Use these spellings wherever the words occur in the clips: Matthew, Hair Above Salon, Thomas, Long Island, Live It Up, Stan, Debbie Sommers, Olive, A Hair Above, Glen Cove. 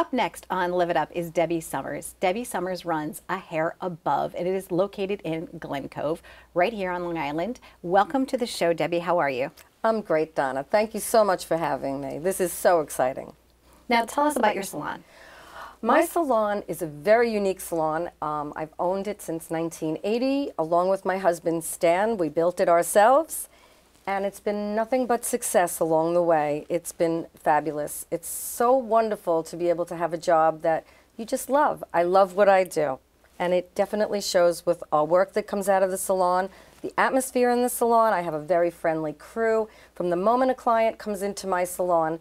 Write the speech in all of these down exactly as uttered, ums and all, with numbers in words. Up next on Live It Up is Debbie Sommers. Debbie Sommers runs A Hair Above, and it is located in Glen Cove, right here on Long Island. Welcome to the show, Debbie. How are you? I'm great, Donna. Thank you so much for having me. This is so exciting. Now, tell us about your salon. My salon is a very unique salon. Um, I've owned it since nineteen eighty, along with my husband, Stan. We built it ourselves. And it's been nothing but success along the way. It's been fabulous. It's so wonderful to be able to have a job that you just love. I love what I do. And it definitely shows with all work that comes out of the salon, the atmosphere in the salon. I have a very friendly crew. From the moment a client comes into my salon,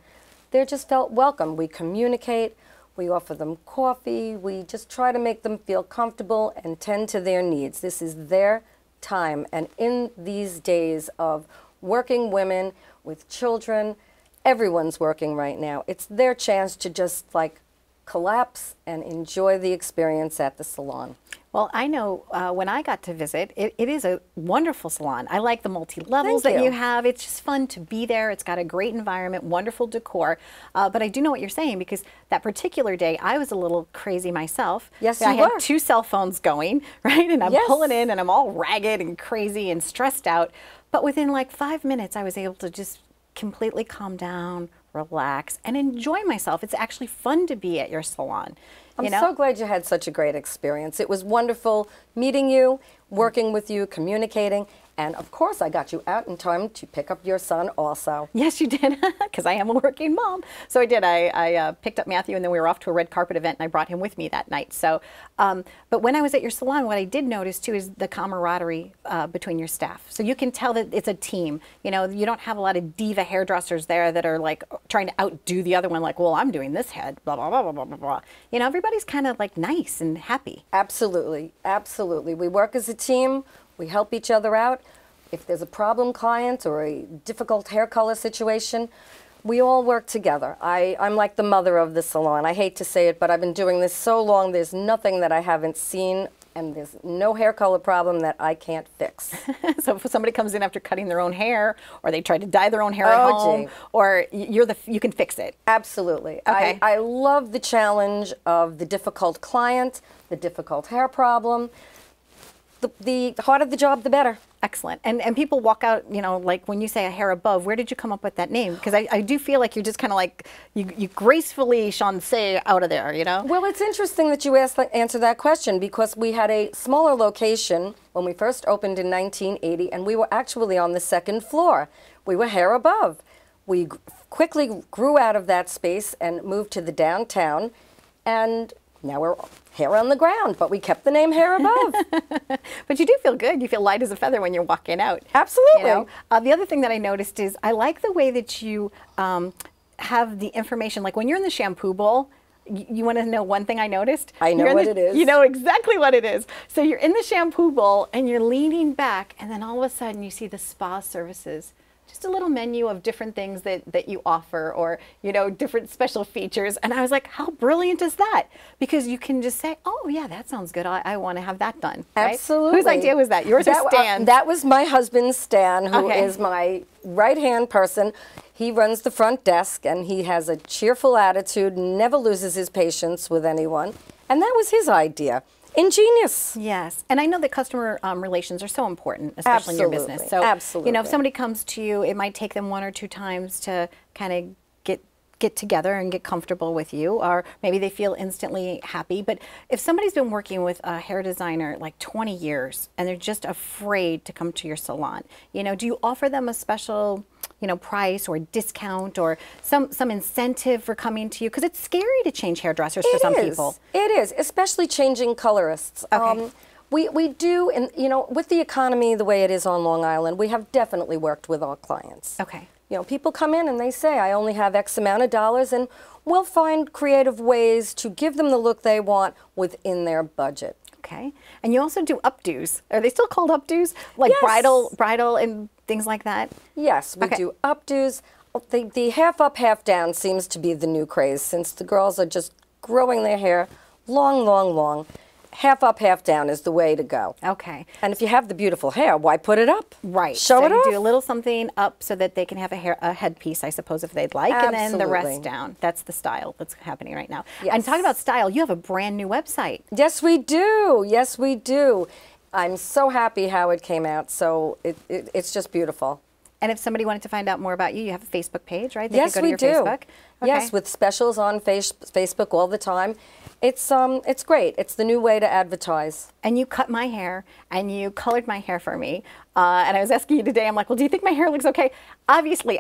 they're just felt welcome. We communicate. We offer them coffee. We just try to make them feel comfortable and tend to their needs. This is their time. And in these days of working women with children, everyone's working right now. It's their chance to just like collapse and enjoy the experience at the salon. Well, I know uh, when I got to visit, it, it is a wonderful salon. I like the multi-levels that you have. It's just fun to be there. It's got a great environment, wonderful decor. Uh, but I do know what you're saying, because that particular day, I was a little crazy myself. Yes, you I had were. two cell phones going, right? And I'm yes. pulling in, and I'm all ragged and crazy and stressed out. But within like five minutes, I was able to just completely calm down, relax, and enjoy myself. It's actually fun to be at your salon. You I'm know? so glad you had such a great experience. It was wonderful meeting you, working with you, communicating, and of course I got you out in time to pick up your son also. Yes, you did, because I am a working mom. So I did. I, I uh, picked up Matthew, and then we were off to a red carpet event, and I brought him with me that night. So, um, but when I was at your salon, what I did notice too is the camaraderie uh, between your staff. So you can tell that it's a team. You know, you don't have a lot of diva hairdressers there that are like trying to outdo the other one, like, well, I'm doing this head, blah, blah, blah, blah, blah, blah. You know, everybody Everybody's kind of like nice and happy. Absolutely, absolutely. We work as a team. We help each other out. If there's a problem client or a difficult hair color situation, we all work together. I, I'm like the mother of the salon. I hate to say it, but I've been doing this so long, there's nothing that I haven't seen, and there's no hair color problem that I can't fix. So if somebody comes in after cutting their own hair, or they try to dye their own hair oh, at home, gee. or you're the, you can fix it. Absolutely. Okay. I, I love the challenge of the difficult client, the difficult hair problem. The, the harder the job, the better. Excellent. And and people walk out, you know, like when you say A Hair Above, where did you come up with that name? Because I, I do feel like you're just kind of like, you, you gracefully chancez out of there, you know? Well, it's interesting that you ask, answer that question, because we had a smaller location when we first opened in nineteen eighty, and we were actually on the second floor. We were Hair Above. We quickly grew out of that space and moved to the downtown, and now we're hair on the ground, but we kept the name Hair Above. But you do feel good. You feel light as a feather when you're walking out. Absolutely. You know? Uh, the other thing that I noticed is I like the way that you um, have the information. Like when you're in the shampoo bowl, you want to know one thing I noticed? I know what the, it is. You know exactly what it is. So you're in the shampoo bowl and you're leaning back, and then all of a sudden you see the spa services. Just a little menu of different things that, that you offer, or, you know, different special features. And I was like, how brilliant is that? Because you can just say, oh, yeah, that sounds good. I, I want to have that done. Right? Absolutely. Whose idea was that? Yours that, or Stan? Uh, that was my husband, Stan, who okay. is my right-hand person. He runs the front desk, and he has a cheerful attitude, never loses his patience with anyone. And that was his idea. Ingenious. Yes. And I know that customer um, relations are so important, especially Absolutely. in your business. So, Absolutely. you know, if somebody comes to you, it might take them one or two times to kind of get get together and get comfortable with you, or maybe they feel instantly happy. But if somebody's been working with a hair designer like twenty years and they're just afraid to come to your salon, you know, do you offer them a special, you know, price or discount or some some incentive for coming to you? Because it's scary to change hairdressers it for some is. people. It is, especially changing colorists. Okay. Um, we, we do, and you know, with the economy the way it is on Long Island, we have definitely worked with our clients. Okay. You know, people come in and they say, I only have X amount of dollars, and we'll find creative ways to give them the look they want within their budget. Okay. And you also do updos. Are they still called updos? Like yes. bridal, bridal and things like that? Yes, we okay. do updos. The, the half up, half down seems to be the new craze, since the girls are just growing their hair long, long, long. half up, half down is the way to go. Okay. And if you have the beautiful hair, why put it up? Right. Show so it you off. Do a little something up so that they can have a hair, a headpiece, I suppose, if they'd like. Absolutely. And then the rest down. That's the style that's happening right now. Yes. And talking about style, you have a brand new website. Yes, we do. Yes, we do. I'm so happy how it came out. So it, it, it's just beautiful. And if somebody wanted to find out more about you, you have a Facebook page, right? They yes, could go to we your do. Facebook. Okay. Yes, with specials on face Facebook all the time. It's um, it's great. It's the new way to advertise. And you cut my hair, and you colored my hair for me. Uh, and I was asking you today, I'm like, well, do you think my hair looks okay? Obviously,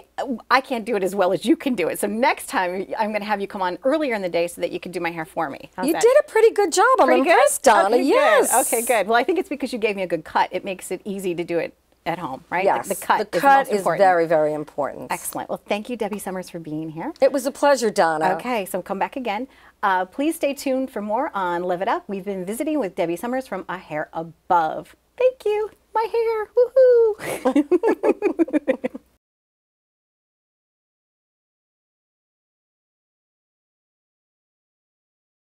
I can't do it as well as you can do it. So next time, I'm going to have you come on earlier in the day so that you can do my hair for me. How's you that? Did a pretty good job. I'm pretty impressed, good? Donna. Okay, yes. Good. Okay, good. Well, I think it's because you gave me a good cut. It makes it easy to do it at home, right? Yes. The, the cut, the cut is, is very, very important. Excellent. Well, thank you, Debbie Sommers, for being here. It was a pleasure, Donna. Okay, so come back again. Uh, please stay tuned for more on Live It Up. We've been visiting with Debbie Sommers from A Hair Above. Thank you. My hair. Woohoo.